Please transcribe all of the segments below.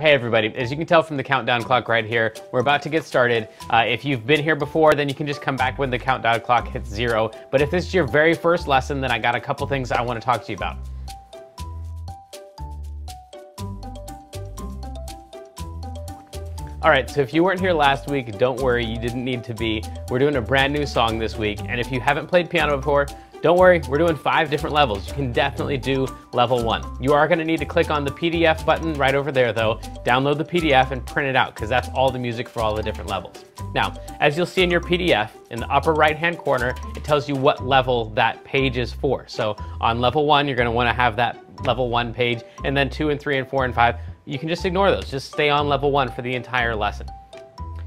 Hey everybody, as you can tell from the countdown clock right here, we're about to get started. If you've been here before, then you can just come back when the countdown clock hits 0. But if this is your very first lesson, then I got a couple things I want to talk to you about. All right, so if you weren't here last week, don't worry, you didn't need to be. We're doing a brand new song this week, and if you haven't played piano before, don't worry, we're doing 5 different levels. You can definitely do level 1. You are gonna need to click on the PDF button right over there though, download the PDF and print it out because that's all the music for all the different levels. Now, as you'll see in your PDF, in the upper right-hand corner, it tells you what level that page is for. So on level 1, you're gonna wanna have that level 1 page, and then 2 and 3 and 4 and 5, you can just ignore those. Just stay on level 1 for the entire lesson.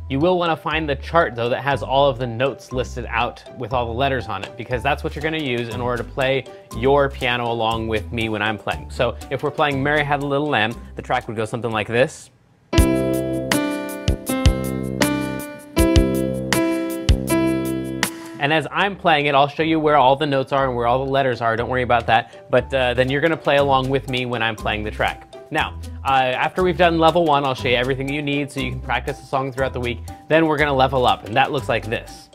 You will want to find the chart though that has all of the notes listed out with all the letters on it, because that's what you're going to use in order to play your piano along with me when I'm playing. So if we're playing Mary Had a Little Lamb, the track would go something like this. And as I'm playing it, I'll show you where all the notes are and where all the letters are. Don't worry about that. But then you're going to play along with me when I'm playing the track. Now, after we've done level 1, I'll show you everything you need so you can practice the song throughout the week. Then we're going to level up, and that looks like this.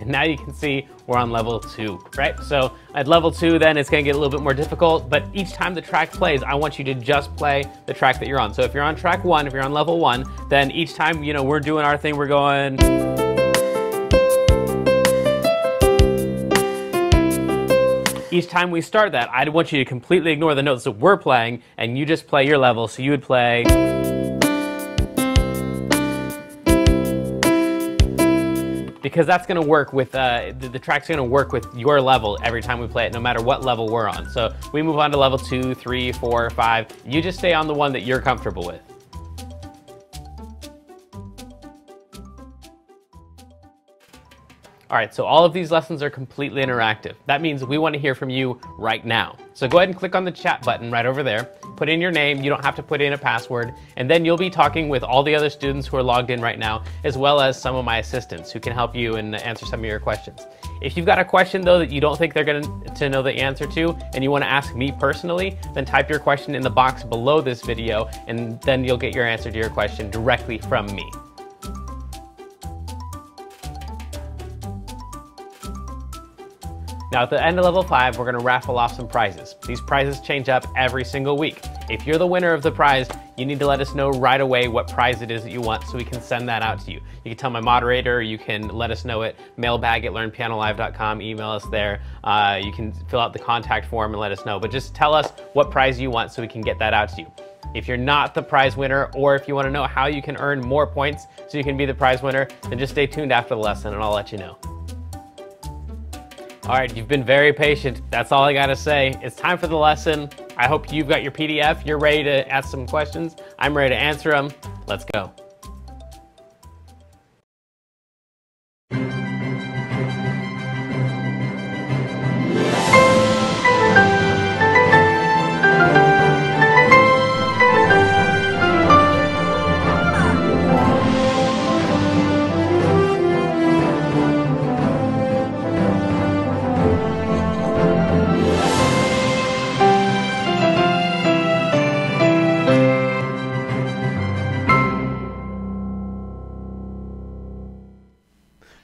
And now you can see we're on level 2, right? So at level 2, then it's going to get a little bit more difficult, but each time the track plays, I want you to just play the track that you're on. So if you're on track 1, if you're on level 1, then each time, you know, we're doing our thing, we're going. Each time we start that, I want you to completely ignore the notes that we're playing, and you just play your level. So you would play. Because that's going to work with, the track's going to work with your level every time we play it, no matter what level we're on. So we move on to level 2, 3, 4, 5. You just stay on the one that you're comfortable with. All right, so all of these lessons are completely interactive. That means we want to hear from you right now. So go ahead and click on the chat button right over there. Put in your name, you don't have to put in a password, and then you'll be talking with all the other students who are logged in right now, as well as some of my assistants who can help you and answer some of your questions. If you've got a question though that you don't think they're going to know the answer to, and you want to ask me personally, then type your question in the box below this video, and then you'll get your answer to your question directly from me. Now at the end of level 5, we're going to raffle off some prizes. These prizes change up every single week. If you're the winner of the prize, you need to let us know right away what prize it is that you want so we can send that out to you. You can tell my moderator, you can let us know at mailbag@learnpianolive.com, email us there. You can fill out the contact form and let us know, but just tell us what prize you want so we can get that out to you. If you're not the prize winner, or if you want to know how you can earn more points so you can be the prize winner, then just stay tuned after the lesson and I'll let you know. All right, you've been very patient. That's all I gotta say. It's time for the lesson. I hope you've got your PDF. You're ready to ask some questions. I'm ready to answer them. Let's go.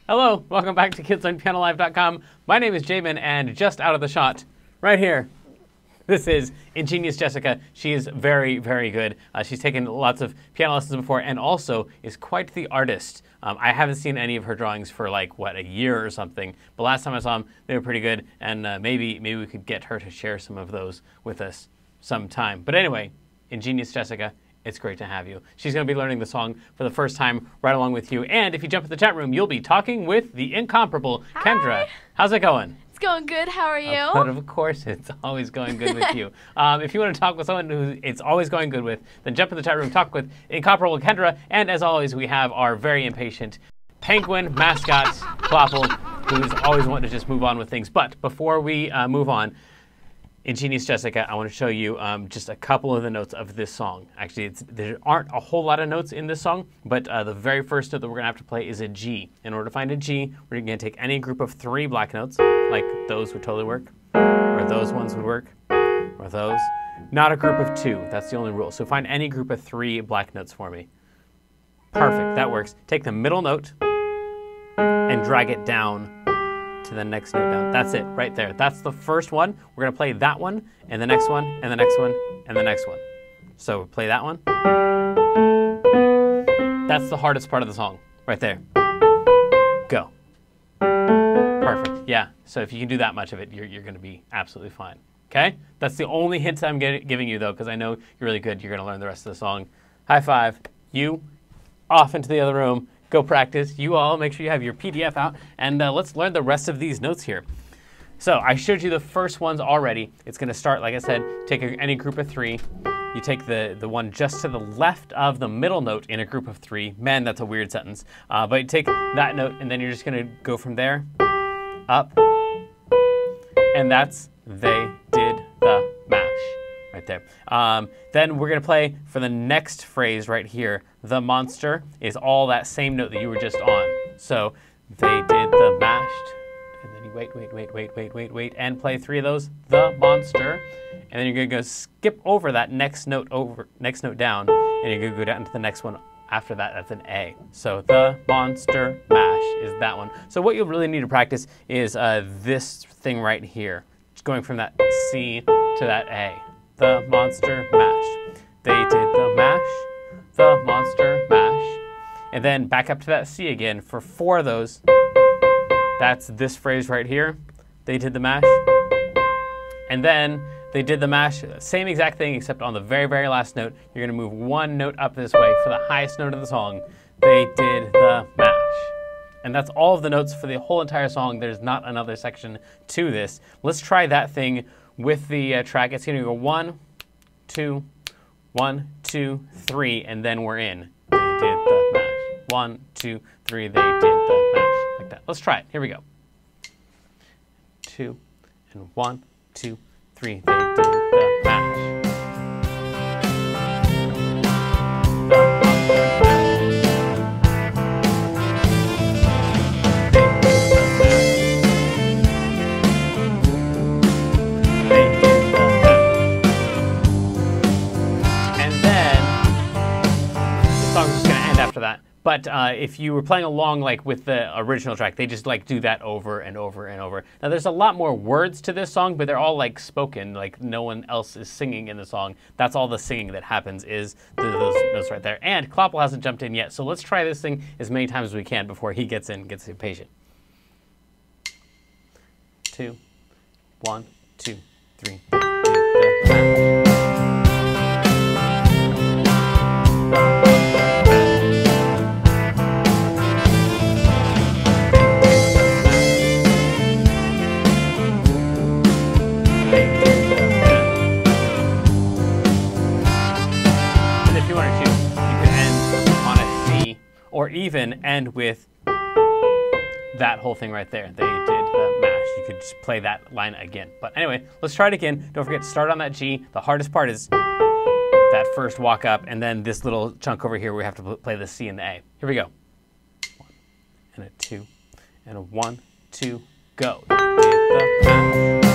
Hello, welcome back to KidsLearnPianoLive.com. My name is Jamin, and just out of the shot, right here, this is Ingenious Jessica. She is very, very good. She's taken lots of piano lessons before and also is quite the artist. I haven't seen any of her drawings for like, what, a year or something. But last time I saw them, they were pretty good, and maybe we could get her to share some of those with us sometime. But anyway, Ingenious Jessica. It's great to have you. She's going to be learning the song for the first time right along with you. And if you jump in the chat room, you'll be talking with the incomparable Kendra. Hi. How's it going? It's going good. How are you? But of course, it's always going good with you. If you want to talk with someone who it's always going good with, then jump in the chat room, talk with incomparable Kendra. And as always, we have our very impatient penguin mascot, Plopple, who's always wanting to just move on with things. But before we move on, Ingenious Jessica, I want to show you just a couple of the notes of this song. Actually, there aren't a whole lot of notes in this song, but the very first note that we're going to have to play is a G. In order to find a G, we're going to take any group of three black notes, like those would totally work, or those ones would work, or those. Not a group of two, that's the only rule. So find any group of three black notes for me. Perfect, that works. Take the middle note and drag it down to the next note down. That's it, right there. That's the first one. We're gonna play that one, and the next one, and the next one, and the next one. So play that one. That's the hardest part of the song, right there. Go. Perfect, yeah. So if you can do that much of it, you're gonna be absolutely fine, okay? That's the only hint I'm giving you though, because I know you're really good, you're gonna learn the rest of the song. High five, you, off into the other room. Go practice. You all make sure you have your PDF out, and let's learn the rest of these notes here. So I showed you the first ones already. It's going to start, like I said, take any group of three. You take the one just to the left of the middle note in a group of three. Man, that's a weird sentence. But you take that note, and then you're just going to go from there up, and that's they did the mash. Right there. Then we're going to play for the next phrase right here. The monster is all that same note that you were just on. So they did the mashed, and then you wait, and play three of those. The monster, and then you're going to go skip over that next note down, and you're going to go down to the next one. After that, that's an A. So the monster mash is that one. So what you'll really need to practice is this thing right here, just going from that C to that A. The monster mash. They did the mash, the monster mash. And then back up to that C again for four of those. That's this phrase right here. They did the mash. And then they did the mash, same exact thing except on the very, very last note, you're gonna move one note up this way for the highest note of the song. They did the mash. And that's all of the notes for the whole entire song. There's not another section to this. Let's try that thing with the track. It's going to go 1, 2, 1, 2, 3, and then we're in. They did the mash. 1, 2, 3, they did the mash. Like that. Let's try it. Here we go. 2, and 1, 2, 3, they did the mash. But if you were playing along like with the original track, they just like do that over and over and over. Now there's a lot more words to this song, but they're all like spoken, like no one else is singing in the song. That's all the singing that happens is those notes right there. And Kloppel hasn't jumped in yet, so let's try this thing as many times as we can before he gets in and gets impatient. 2, 1, 2, 3. Or even end with that whole thing right there. They did the mash. You could just play that line again. But anyway, let's try it again. Don't forget to start on that G. The hardest part is that first walk up, and then this little chunk over here where we have to play the C and the A. Here we go. 1, and a 2, and a 1, 2, go. They did the mash.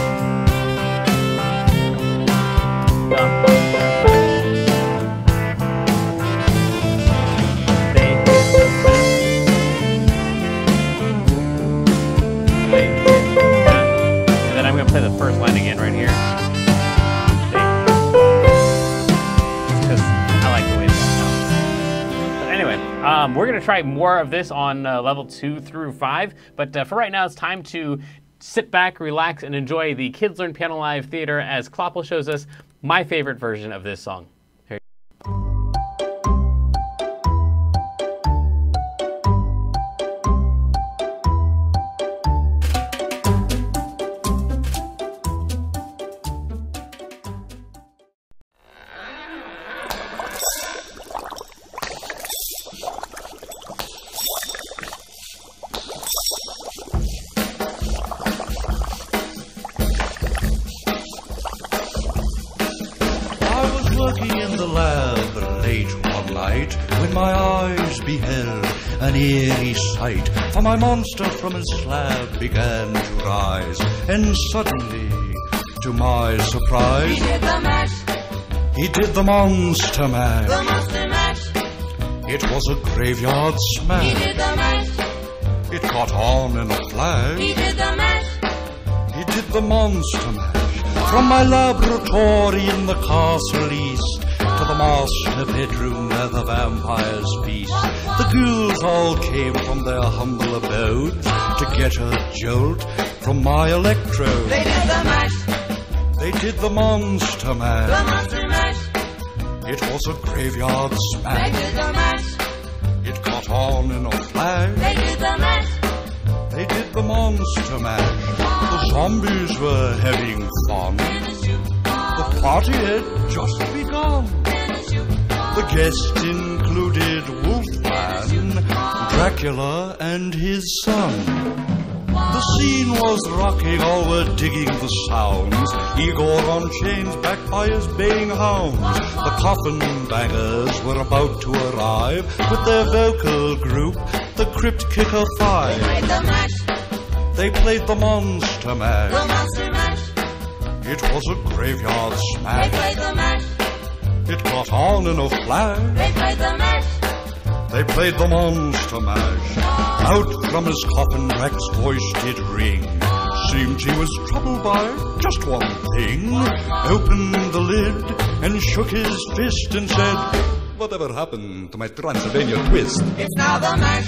We're going to try more of this on level 2 through 5, but for right now it's time to sit back, relax, and enjoy the Kids Learn Piano Live Theater as Kloppel shows us my favorite version of this song. and my eyes beheld an eerie sight, for my monster from his slab began to rise, and suddenly, to my surprise, he did the mash. He did the monster mash. The monster mash. It was a graveyard smash. He did the mash. It caught on in a flash. He did the mash. He did the monster mash. From my laboratory in the castle east to the master bedroom where the vampires feast, the ghouls all came from their humble abodes to get a jolt from my electrode. They did the mash. They did the monster mash. The monster mash. It was a graveyard smash. They did the mash. It caught on in a flash. They did the mash. They did the monster mash. The zombies were having fun. The party had just begun. The guests included Wolfman, Dracula, and his son. The scene was rocking, all were digging the sounds. Igor on chains, backed by his baying hounds. The coffin bangers were about to arrive with their vocal group, the Crypt Kicker Five. They played the mash. They played the monster mash. The monster mash. It was a graveyard smash. They played the mash. It caught on in a flash. They played the mash. They played the monster mash. Out from his coffin, Rex's voice did ring. Seemed he was troubled by just one thing. Opened the lid and shook his fist and said, "Whatever happened to my Transylvania twist? It's now the mash.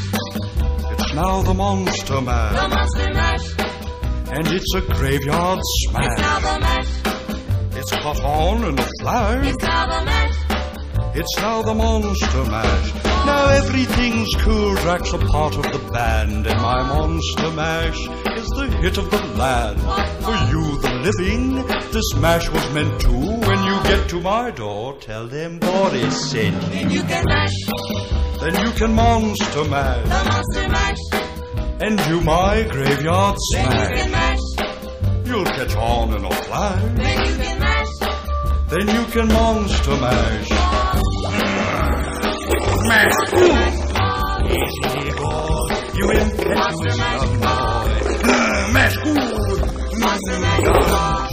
It's now the monster mash. The monster mash. And it's a graveyard smash. It's now the mash. It's caught on in a flash. It's now the mash. It's now the monster mash. Now everything's cool, Drax a part of the band, and my monster mash is the hit of the land. For you, the living, this mash was meant to. When you get to my door, tell them Boris sent you. Then you can mash. Then you can monster mash. The monster mash. And do my graveyard smash. Then you can mash. You'll catch on in a flash. Then you can mash. Then you can monster mash. Mash! Easy, Igor. You impetuous young boy. Mash! Monster mash!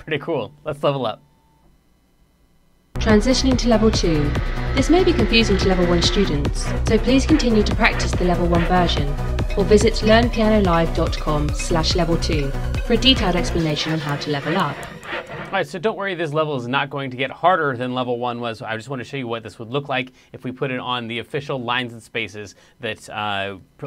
Pretty cool. Let's level up. Transitioning to level 2. This may be confusing to level 1 students, so please continue to practice the level 1 version, or visit learnpianolive.com/level2 for a detailed explanation on how to level up. Alright, so don't worry, this level is not going to get harder than level 1 was. I just want to show you what this would look like if we put it on the official lines and spaces that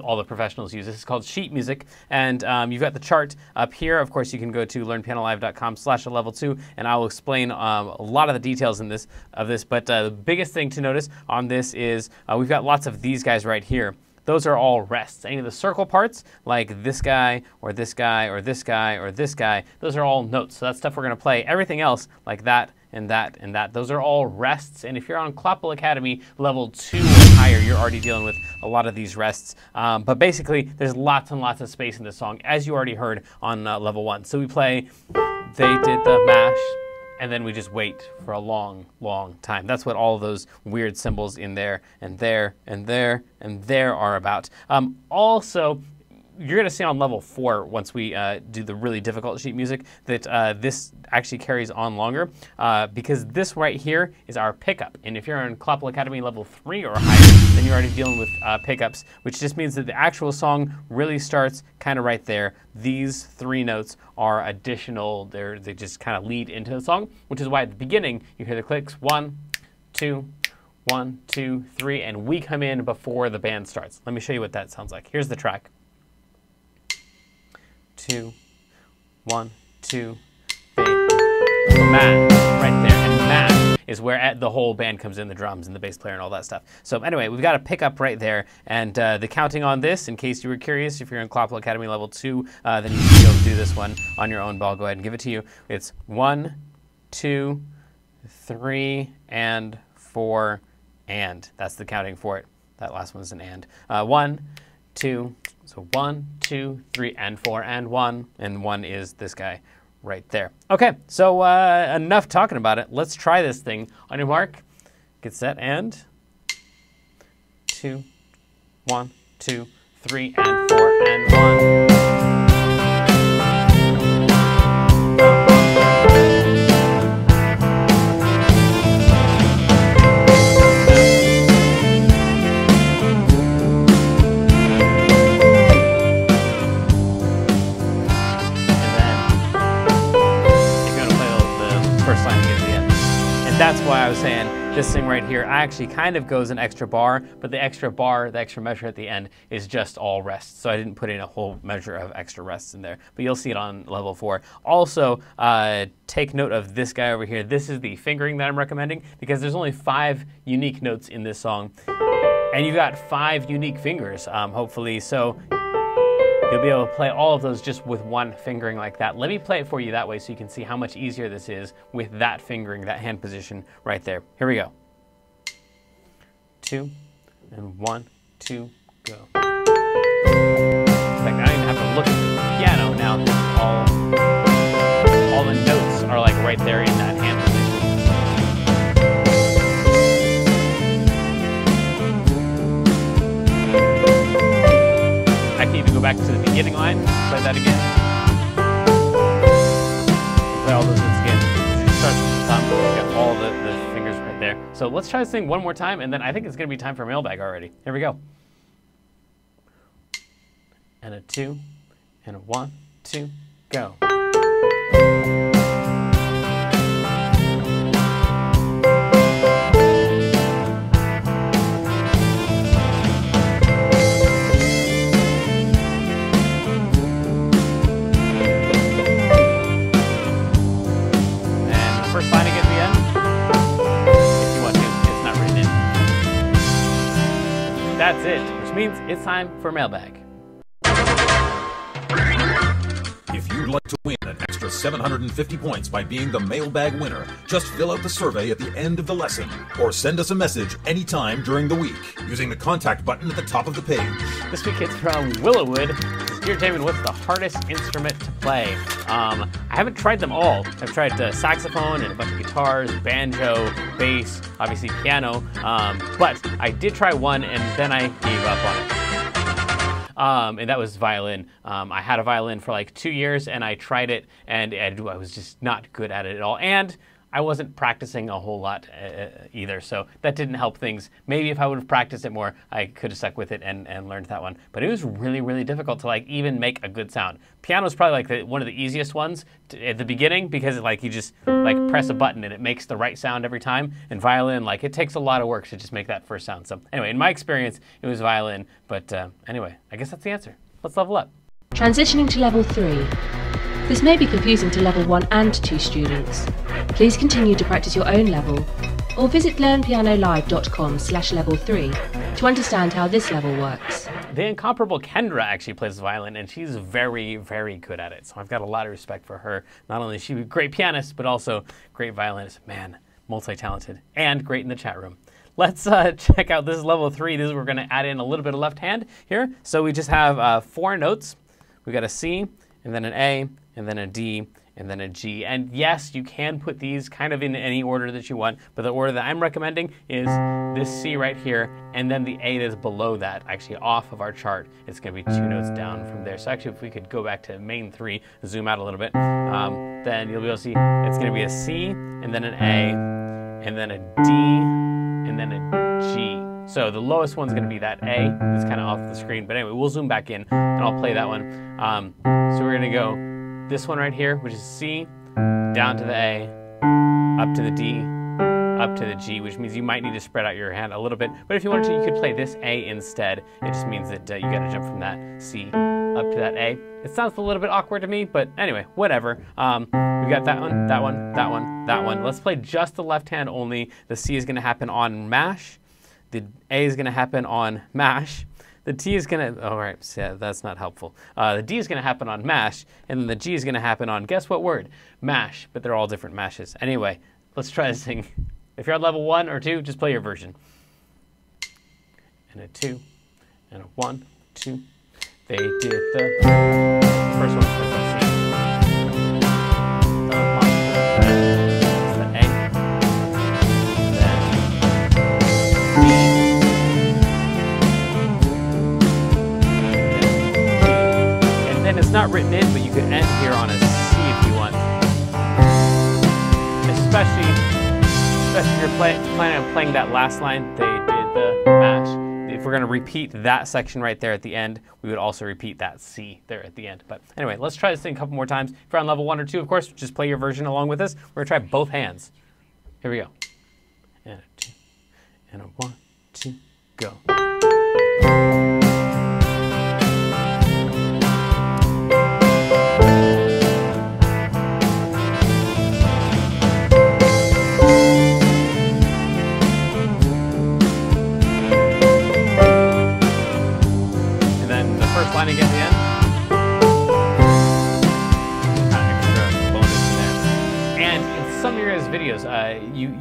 all the professionals use. This is called sheet music, and you've got the chart up here. Of course, you can go to learnpianolive.com/level2, and I will explain a lot of the details in this, but the biggest thing to notice on this is we've got lots of these guys right here. Those are all rests. Any of the circle parts, like this guy, or this guy, or this guy, or this guy, those are all notes. So that's stuff we're gonna play. Everything else, like that, and that, and that, those are all rests. And if you're on Kloppel Academy level 2 and higher, you're already dealing with a lot of these rests. But basically, there's lots and lots of space in this song, as you already heard on level 1. So we play, they did the mash, and then we just wait for a long, long time. That's what all of those weird symbols in there, and there, and there, and there are about. Also, you're going to see on level 4, once we do the really difficult sheet music, that this actually carries on longer, because this right here is our pickup. And if you're on Kloppel Academy level 3 or higher, then you're already dealing with pickups, which just means that the actual song really starts kind of right there. These 3 notes are additional. They just kind of lead into the song, which is why at the beginning you hear the clicks, 1, 2, 1, 2, 3, and we come in before the band starts. Let me show you what that sounds like. Here's the track. 2, 1, 2, 3. Mash, right there. And mash is where the whole band comes in, the drums and the bass player and all that stuff. So anyway, we've got a pickup right there. And the counting on this, in case you were curious, if you're in Kloppel Academy level 2, then you should be able to do this one on your own. But I'll go ahead and give it to you. It's 1, 2, 3, and 4, and. That's the counting for it. That last one is an and. 1, 2, so 1, 2, 3, and 4, and 1 is this guy right there. Okay, so enough talking about it. Let's try this thing. On your mark, get set, and two, 1, 2, 3, and 4, and 1. That's why I was saying this thing right here actually kind of goes an extra bar, but the extra bar, the extra measure at the end is just all rests. So I didn't put in a whole measure of extra rests in there, but you'll see it on level 4. Also, take note of this guy over here. This is the fingering that I'm recommending because there's only 5 unique notes in this song, and you've got 5 unique fingers, hopefully. So you'll be able to play all of those just with one fingering like that. Let me play it for you that way so you can see how much easier this is with that fingering, that hand position right there. Here we go. 2, and 1, 2, go. In fact, I don't even have to look at the piano now. All the notes are like right there in that hand position. Go back to the beginning line, play that again. Play all those notes again. Start from the top, got all the fingers right there. So let's try this thing one more time, and then I think it's going to be time for mailbag already. Here we go. And a 2, and a 1, 2, go. That's it, which means it's time for mailbag. If you'd like to win an extra 750 points by being the mailbag winner, just fill out the survey at the end of the lesson or send us a message anytime during the week using the contact button at the top of the page. This week it's from Willowwood. Dear Jamin, what's the hardest instrument to play? I haven't tried them all. I've tried saxophone and a bunch of guitars, banjo, bass, obviously piano, but I did try one and then I gave up on it. And that was violin. I had a violin for like 2 years and I tried it and I was just not good at it at all. And I wasn't practicing a whole lot either, so that didn't help things. Maybe if I would have practiced it more, I could have stuck with it and learned that one. But it was really, really difficult to like even make a good sound. Piano's probably like one of the easiest ones at the beginning because like you just like press a button and it makes the right sound every time. And violin, like it takes a lot of work to just make that first sound. So anyway, in my experience, it was violin. But anyway, I guess that's the answer. Let's level up. Transitioning to level 3. This may be confusing to level 1 and 2 students. Please continue to practice your own level or visit KidsLearnPianoLive.com/level3 to understand how this level works. The incomparable Kendra actually plays violin and she's very, very good at it. So I've got a lot of respect for her. Not only is she a great pianist, but also great violinist. Man, multi-talented and great in the chat room. Let's check out this level 3. This is where we're gonna add in a little bit of left hand here. So we just have 4 notes. We've got a C and then an A, and then a D, and then a G. And yes, you can put these kind of in any order that you want, but the order that I'm recommending is this C right here, and then the A that's below that, actually off of our chart. It's gonna be 2 notes down from there. So actually, if we could go back to main 3, zoom out a little bit, then you'll be able to see it's gonna be a C, and then an A, and then a D, and then a G. So the lowest one's gonna be that A, that's kind of off the screen. But anyway, we'll zoom back in, and I'll play that one. So we're gonna go this one right here, which is C, down to the A, up to the D, up to the G, which means you might need to spread out your hand a little bit. But if you wanted to, you could play this A instead. It just means that you gotta jump from that C up to that A. It sounds a little bit awkward to me, but anyway, whatever. We've got that one, that one, that one, that one. Let's play just the left hand only. The C is gonna happen on mash. The A is gonna happen on mash. The T is gonna, all right, yeah, that's not helpful. The D is gonna happen on mash, and then the G is gonna happen on, guess what word? Mash, but they're all different mashes. Anyway, let's try this thing. If you're on level 1 or 2, just play your version. And a 2, and a 1, 2. They did the first one, first C. It's not written in, but you can end here on a C if you want. Especially if you're planning on playing that last line, they did the match. If we're going to repeat that section right there at the end, we would also repeat that C there at the end. But anyway, let's try this thing a couple more times. If you're on level 1 or 2, of course, just play your version along with us. We're going to try both hands. Here we go. And a two, and a one, two, go.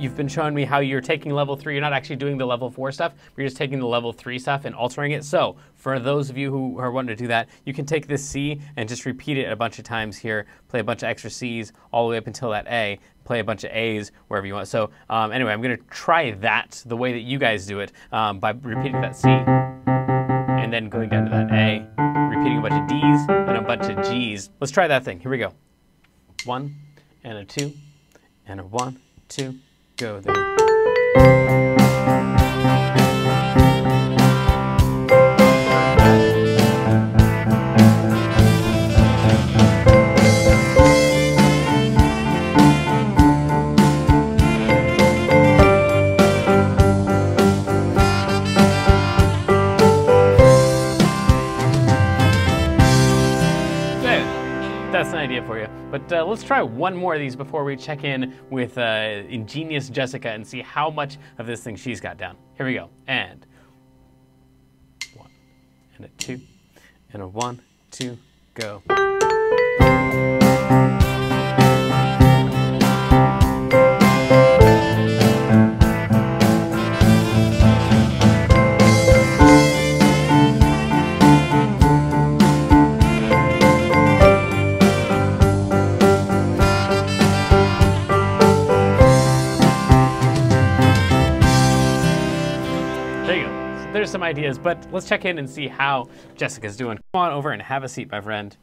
You've been showing me how you're taking level 3. You're not actually doing the level 4 stuff. But you're just taking the level 3 stuff and altering it. So for those of you who are wanting to do that, you can take this C and just repeat it a bunch of times here. Play a bunch of extra C's all the way up until that A. Play a bunch of A's wherever you want. So anyway, I'm going to try that the way that you guys do it by repeating that C and then going down to that A, repeating a bunch of D's and a bunch of G's. Let's try that thing. Here we go. One and a two and a one, two, go there. For you. But let's try one more of these before we check in with Ingenious Jessica and see how much of this thing she's got down. Here we go. And one, and a two, and a one, two, go. Some ideas, but let's check in and see how Jessica's doing. Come on over and have a seat, my friend.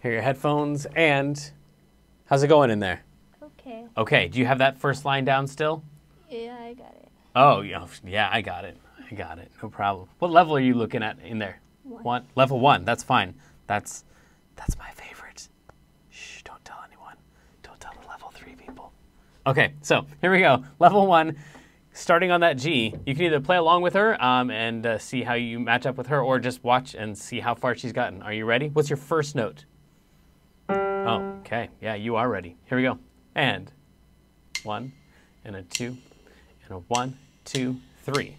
Here are your headphones, and how's it going in there? Okay. Okay, do you have that first line down still? Yeah, I got it. Oh, yeah, I got it. I got it, no problem. What level are you looking at in there? One. Level 1, that's fine. That's my favorite. Shh, don't tell anyone. Don't tell the level 3 people. Okay, so here we go, level 1. Starting on that G, you can either play along with her and see how you match up with her, or just watch and see how far she's gotten. Are you ready? What's your first note? Oh, okay. Yeah, you are ready. Here we go. And one, and a two, and a one, two, three.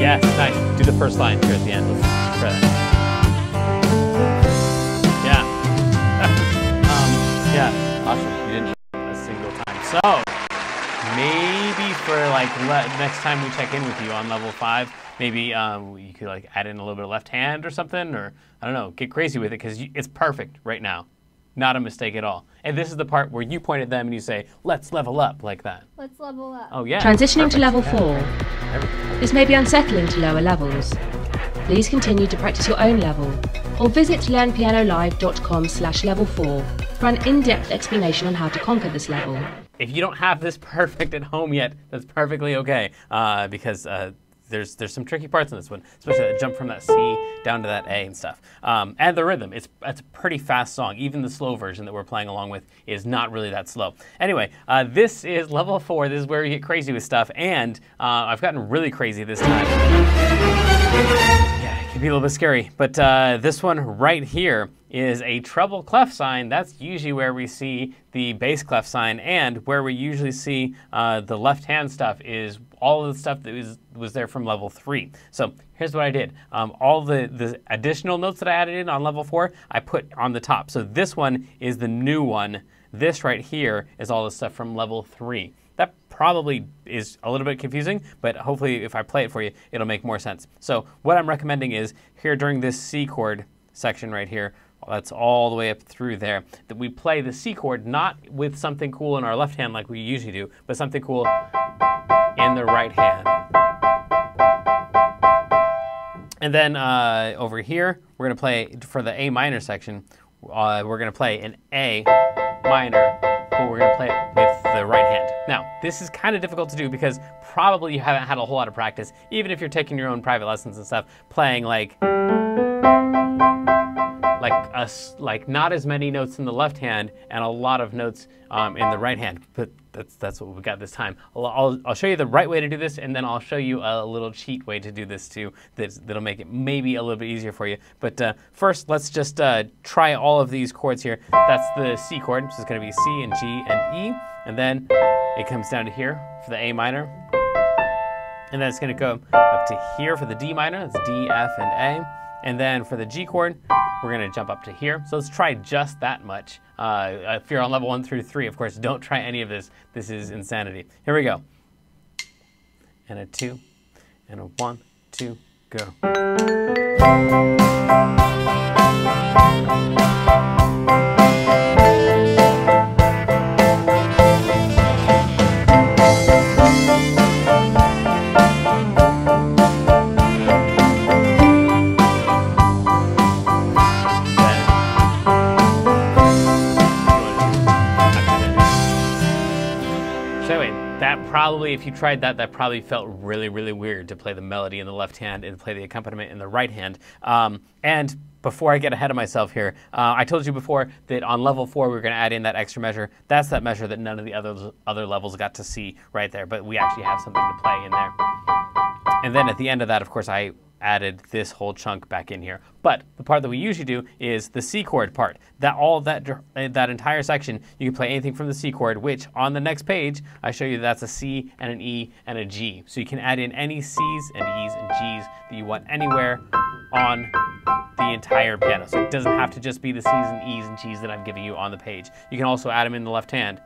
Yes, nice. Do the first line here at the end. Let's try that. Yeah. Yeah. Awesome. You didn't a single time. So maybe for like next time we check in with you on level 5, maybe you could like add in a little bit of left hand or something, or I don't know, get crazy with it because it's perfect right now. Not a mistake at all. And this is the part where you point at them and you say, let's level up, like that. Let's level up. Oh, yeah. Transitioning to level 4. This may be unsettling to lower levels. Please continue to practice your own level, or visit learnpianolive.com/level4 for an in-depth explanation on how to conquer this level. If you don't have this perfect at home yet, that's perfectly okay, because there's some tricky parts in this one, especially that jump from that C down to that A and stuff. And the rhythm, it's a pretty fast song. Even the slow version that we're playing along with is not really that slow. Anyway, this is level 4. This is where we get crazy with stuff, and I've gotten really crazy this time. Yeah, it can be a little bit scary, but this one right here is a treble clef sign. That's usually where we see the bass clef sign, and where we usually see the left hand stuff is all of the stuff that was there from level 3. So here's what I did. All the additional notes that I added in on level 4, I put on the top. So this one is the new one. This right here is all the stuff from level 3. That probably is a little bit confusing, but hopefully if I play it for you, it'll make more sense. So what I'm recommending is here during this C chord section right here, that's all the way up through there, that we play the C chord not with something cool in our left hand like we usually do, but something cool in the right hand. And then over here, we're going to play, for the A minor section, we're going to play an A minor, but we're going to play it with the right hand. Now, this is kind of difficult to do because probably you haven't had a whole lot of practice, even if you're taking your own private lessons and stuff, playing like not as many notes in the left hand and a lot of notes in the right hand, but that's what we got this time. I'll show you the right way to do this, and then I'll show you a little cheat way to do this too that'll make it maybe a little bit easier for you. But first, let's just try all of these chords here. That's the C chord, so it's going to be C and G and E, and then it comes down to here for the A minor, and then it's going to go up to here for the D minor. That's D, F, and A. And then for the G chord, we're going to jump up to here. So let's try just that much. If you're on level 1 through 3, of course, don't try any of this. This is insanity. Here we go. And a 2, and a 1, 2, go. Probably, if you tried that, that probably felt really, really weird to play the melody in the left hand and play the accompaniment in the right hand. And before I get ahead of myself here, I told you before that on level 4 we were going to add in that extra measure. That's that measure that none of the other levels got to see right there, but we actually have something to play in there. And then at the end of that, of course, I added this whole chunk back in here. But the part that we usually do is the C chord part. That entire section, you can play anything from the C chord, which on the next page, I show you that's a C and an E and a G. So you can add in any C's and E's and G's that you want anywhere on the entire piano. So it doesn't have to just be the C's and E's and G's that I'm giving you on the page. You can also add them in the left hand.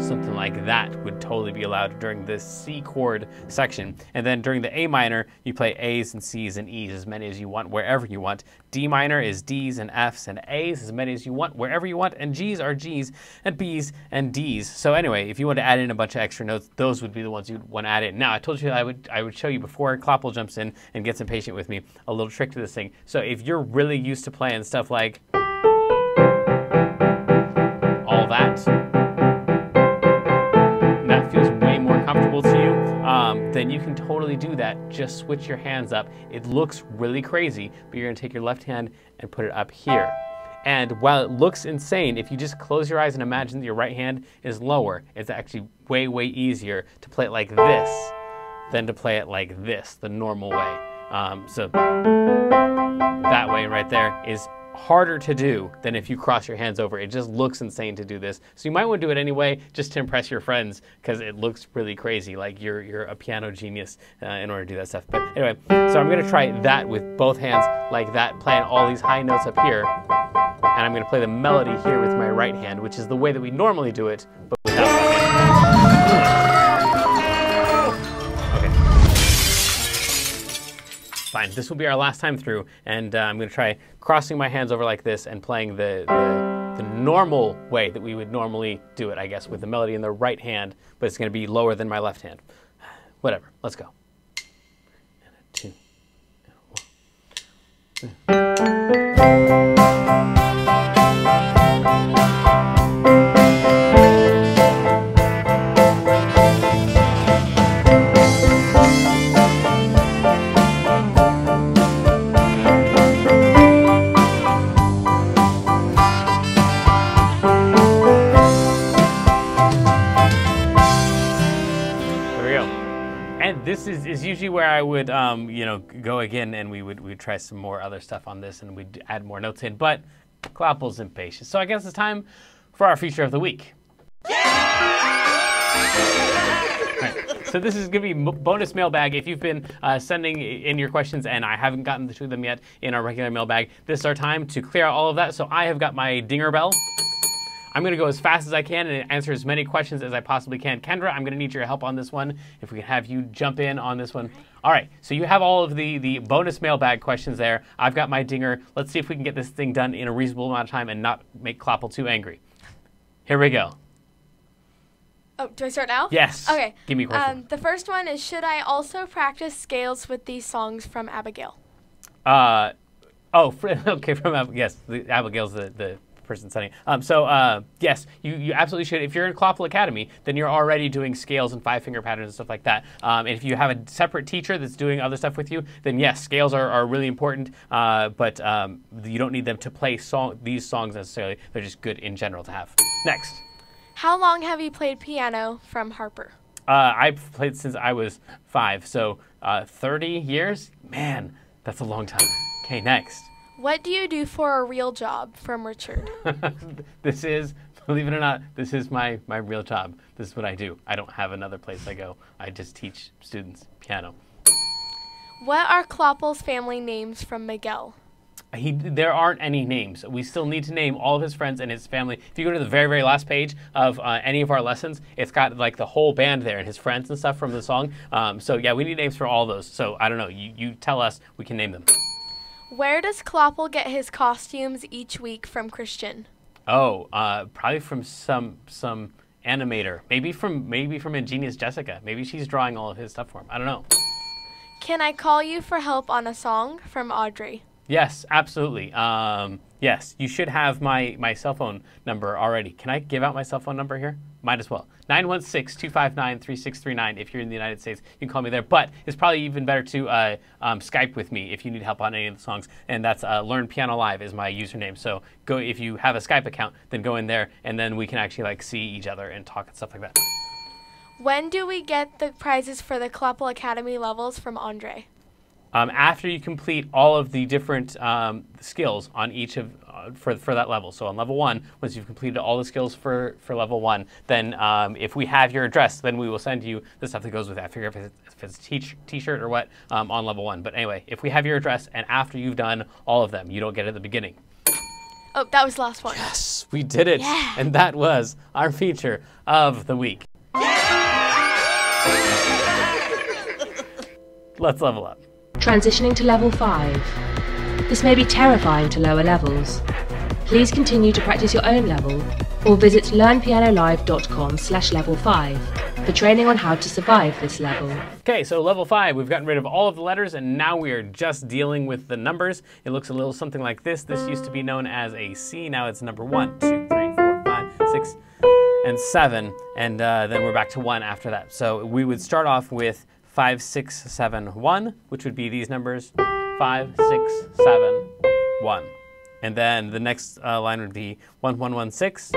Something like that would totally be allowed during the C chord section. And then during the A minor, you play A's and C's and E's, as many as you want, wherever you want. D minor is D's and F's and A's, as many as you want, wherever you want. And G's are G's and B's and D's. So anyway, if you want to add in a bunch of extra notes, those would be the ones you'd want to add in. Now, I told you I would show you before Kloppel jumps in and gets impatient with me, a little trick to this thing. So if you're really used to playing stuff like all that, then you can totally do that. Just switch your hands up. It looks really crazy, but you're gonna take your left hand and put it up here. And while it looks insane, if you just close your eyes and imagine that your right hand is lower, it's actually way, way easier to play it like this than to play it like this, the normal way. So that way right there is harder to do than if you cross your hands over. It just looks insane to do this. So you might want to do it anyway, just to impress your friends, because it looks really crazy, like you're a piano genius in order to do that stuff. But anyway, so I'm gonna try that with both hands like that, playing all these high notes up here, and I'm gonna play the melody here with my right hand, which is the way that we normally do it, but without that. Okay. Fine, this will be our last time through, and I'm gonna try crossing my hands over like this and playing the normal way that we would normally do it, I guess, with the melody in the right hand, but it's going to be lower than my left hand. Whatever. Let's go. And a 2, and a 1. This is usually where I would, you know, go again, and we'd try some more other stuff on this, and we'd add more notes in. But Kloppel's impatient, so I guess it's time for our feature of the week. Right. So this is going to be bonus mailbag. If you've been sending in your questions and I haven't gotten to them yet in our regular mailbag, this is our time to clear out all of that. So I have got my dinger bell. I'm going to go as fast as I can and answer as many questions as I possibly can. Kendra, I'm going to need your help on this one. If we can have you jump in on this one. All right, so you have all of the bonus mailbag questions there. I've got my dinger. Let's see if we can get this thing done in a reasonable amount of time and not make Kloppel too angry. Here we go. Oh, do I start now? Yes. Okay. Give me a question. The first one is, should I also practice scales with these songs from Abigail? Okay, from Abigail. Yes, Abigail's the person sending it. Yes, you absolutely should. If you're in Kloppel Academy, then you're already doing scales and five-finger patterns and stuff like that. And if you have a separate teacher that's doing other stuff with you, then yes, scales are really important, but you don't need them to play these songs necessarily. They're just good in general to have. Next. How long have you played piano from Harper? I've played since I was 5, so 30 years? Man, that's a long time. Okay, next. What do you do for a real job from Richard? This is, believe it or not, this is my real job. This is what I do. I don't have another place I go. I just teach students piano. What are Kloppel's family names from Miguel? There aren't any names. We still need to name all of his friends and his family. If you go to the very, very last page of any of our lessons, it's got like the whole band there and his friends and stuff from the song. So yeah, we need names for all those. So I don't know. You tell us. We can name them. Where does Kloppel get his costumes each week from Christian? Oh, probably from some animator. Maybe from Ingenious Jessica. Maybe she's drawing all of his stuff for him. I don't know. Can I call you for help on a song from Audrey? Yes, absolutely. Yes, you should have my cell phone number already. Can I give out my cell phone number here? Might as well. 916-259-3639 if you're in the United States. You can call me there. But it's probably even better to Skype with me if you need help on any of the songs. And that's LearnPianoLive is my username. So go if you have a Skype account, then go in there, and then we can actually like see each other and talk and stuff like that. When do we get the prizes for the Kloppel Academy levels from Andre? After you complete all of the different skills on each of for that level. So on level 1, once you've completed all the skills for level 1, then if we have your address, then we will send you the stuff that goes with that. Figure if it's a t-shirt or what on level 1. But anyway, if we have your address and after you've done all of them, you don't get it at the beginning. Oh, that was the last one. Yes, we did it. Yeah. And that was our feature of the week. Yeah. Let's level up. Transitioning to level 5. This may be terrifying to lower levels. Please continue to practice your own level or visit learnpianolive.com/level5 for training on how to survive this level. Okay, so level 5, we've gotten rid of all of the letters and now we are just dealing with the numbers. It looks a little something like this. This used to be known as a C, now it's number 1, 2, 3, 4, 5, 6, and 7, and then we're back to 1 after that. So we would start off with 5, 6, 7, 1, which would be these numbers, 5, 6, 7, 1. And then the next line would be 1, 1, 1, 6.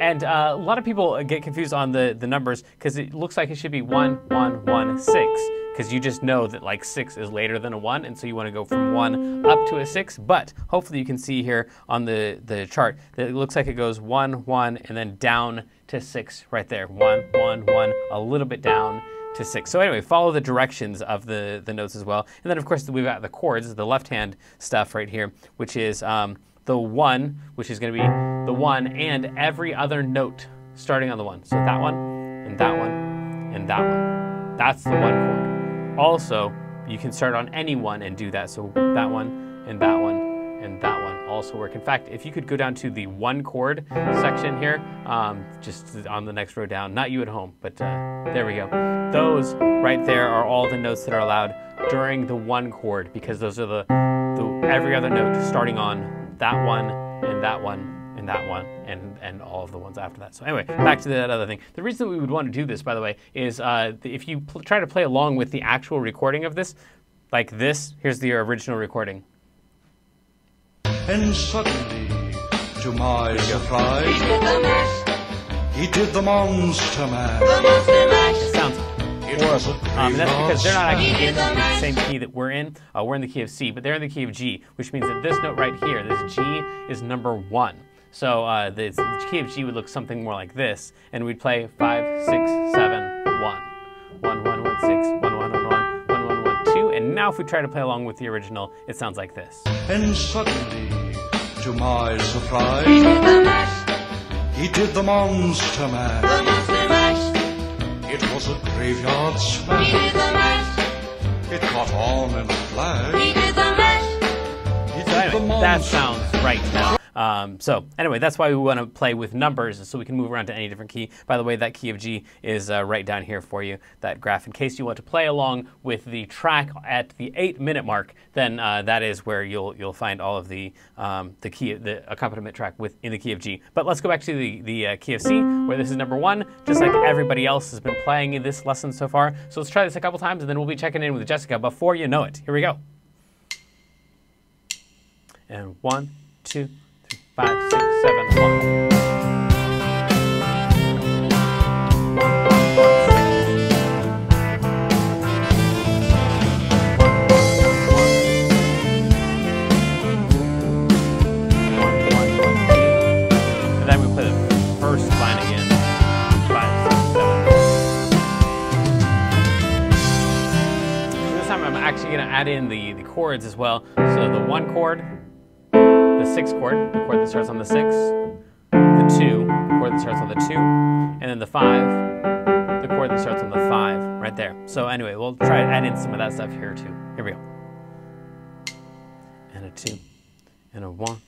And a lot of people get confused on the numbers because it looks like it should be 1, 1, 1, 6, because you just know that like 6 is later than a 1, and so you want to go from 1 up to a 6. But hopefully you can see here on the chart that it looks like it goes 1, 1, and then down to 6 right there. 1, 1, 1, a little bit down to 6. So anyway, follow the directions of the notes as well. And then of course we've got the chords, the left hand stuff right here, which is the 1, which is going to be the 1 and every other note starting on the 1. So that 1, and that 1, and that 1. That's the 1 chord. Also, you can start on any 1 and do that. So that 1, and that 1, and that 1 also work. In fact, if you could go down to the 1 chord section here, just on the next row down, not you at home, but there we go. Those right there are all the notes that are allowed during the 1 chord, because those are the every other note starting on that 1, and that 1, and that 1, and all of the ones after that. So anyway, back to that other thing. The reason that we would want to do this, by the way, is if you try to play along with the actual recording of this, like this, here's the original recording. And suddenly, to my surprise, he did the monster mash. It sounds horrible. And that's because they're not actually in the same key that we're in. We're in the key of C, but they're in the key of G, which means that this note right here, this G, is number 1. So the key of G would look something more like this, and we'd play 5, 6, 7, 1. 1, 1, 1, 6, 1, 1, 1, 1, 1, 1, 2, and now if we try to play along with the original, it sounds like this. And suddenly, to my surprise, He did the monster mash. The monster mash. It was a graveyard smash. He did the mash. It caught on in a flash. He did the mash. He did the monster. That sounds right now. So anyway, that's why we want to play with numbers, so we can move around to any different key. By the way, that key of G is right down here for you, that graph. In case you want to play along with the track at the 8-minute mark, then that is where you'll find all of the key, the accompaniment track within the key of G. But let's go back to the key of C, where this is number 1, just like everybody else has been playing in this lesson so far. So let's try this a couple times, and then we'll be checking in with Jessica before you know it. Here we go. And 1, 2. 5, 6, 7, 1. And then we play the first line again. 5, 6, 7. So this time I'm actually going to add in the chords as well. So the 1 chord, the 6 chord, the chord that starts on the 6, the 2, the chord that starts on the 2, and then the 5, the chord that starts on the 5, right there. So anyway, we'll try to add in some of that stuff here too. Here we go. And a 2, and a 1, 2.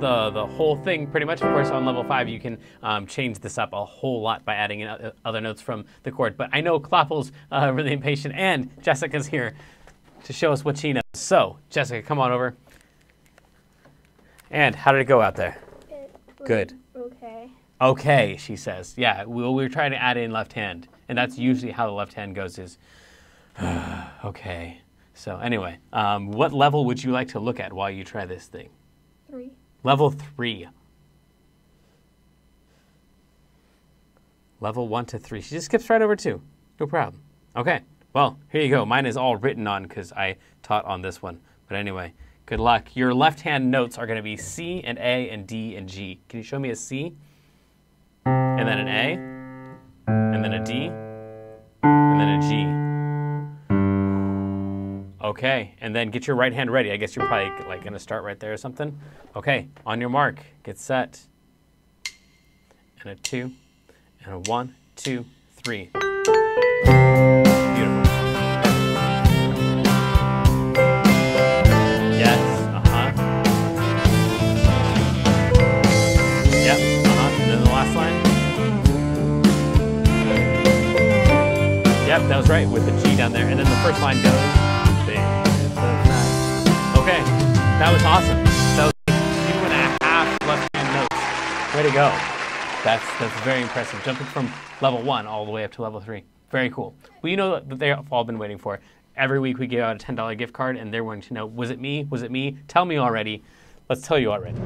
The whole thing pretty much. Of course, on level 5 you can change this up a whole lot by adding in other notes from the chord, but I know Kloppel's really impatient, and Jessica's here to show us what she knows. So Jessica, come on over. And how did it go out there? Good. Okay. Okay, she says. Yeah, we were trying to add in left hand, and that's usually how the left hand goes is, okay. So anyway, what level would you like to look at while you try this thing? 3. Level 3. Level 1 to 3. She just skips right over 2. No problem. Okay. Well, here you go. Mine is all written on because I taught on this one. But anyway, good luck. Your left hand notes are going to be C and A and D and G. Can you show me a C? And then an A. And then a D. And then a G. Okay, and then get your right hand ready. I guess you're probably like gonna start right there or something. Okay, on your mark, get set. And a 2, and a 1, 2, 3. Beautiful. Yes, uh-huh. Yep, uh-huh, and then the last line. Yep, that was right, with the G down there. And then the first line goes. Okay, that was awesome. That was like 2.5 left-hand notes. Way to go. That's very impressive. Jumping from level 1 all the way up to level 3. Very cool. Well, you know that they've all been waiting for. Every week we give out a $10 gift card, and they're wanting to know, was it me? Was it me? Tell me already. Let's tell you already.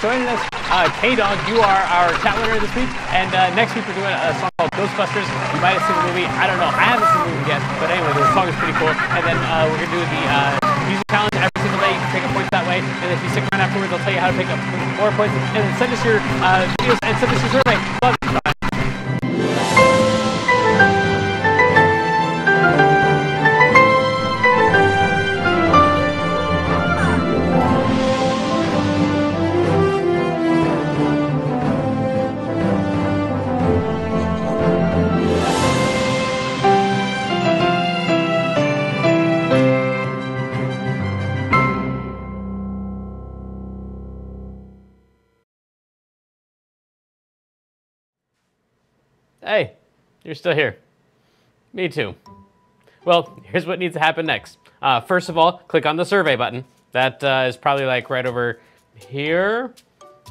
Joining us, K-Dog, you are our chat winner this week, and next week we're doing a song called Ghostbusters. You might have seen the movie, I don't know, I haven't seen the movie yet, but anyway, the song is pretty cool, and then we're going to do the Music challenge every single day. You can pick up points that way. And if you stick around afterwards, I'll tell you how to pick up more points. And then send us your videos and send us your survey. Love you. Bye. Hey, you're still here. Me too. Well, here's what needs to happen next. First of all, click on the survey button. That is probably like right over here.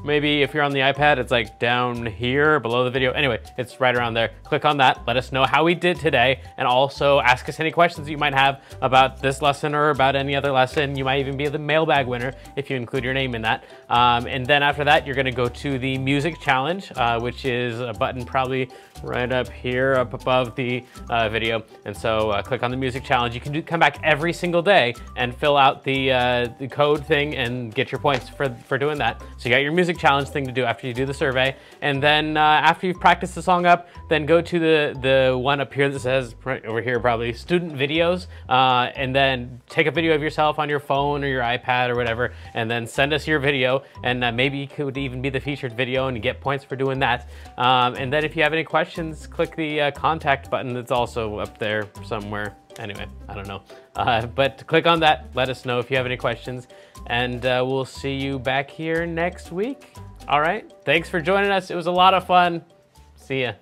Maybe if you're on the iPad, it's like down here below the video. Anyway, it's right around there. Click on that. Let us know how we did today. And also ask us any questions you might have about this lesson or about any other lesson. You might even be the mailbag winner if you include your name in that. And then after that, you're going to go to the music challenge, which is a button probably right up here, up above the video. And so click on the music challenge. You can come back every single day and fill out the code thing and get your points for doing that. So you got your music challenge thing to do after you do the survey, and then after you've practiced the song up, then go to the one up here that says right over here probably student videos, and then take a video of yourself on your phone or your iPad or whatever, and then send us your video, and maybe you could even be the featured video and you get points for doing that. And then if you have any questions, click the contact button that's also up there somewhere. Anyway, I don't know, but click on that. Let us know if you have any questions, and we'll see you back here next week. All right, thanks for joining us. It was a lot of fun. See ya.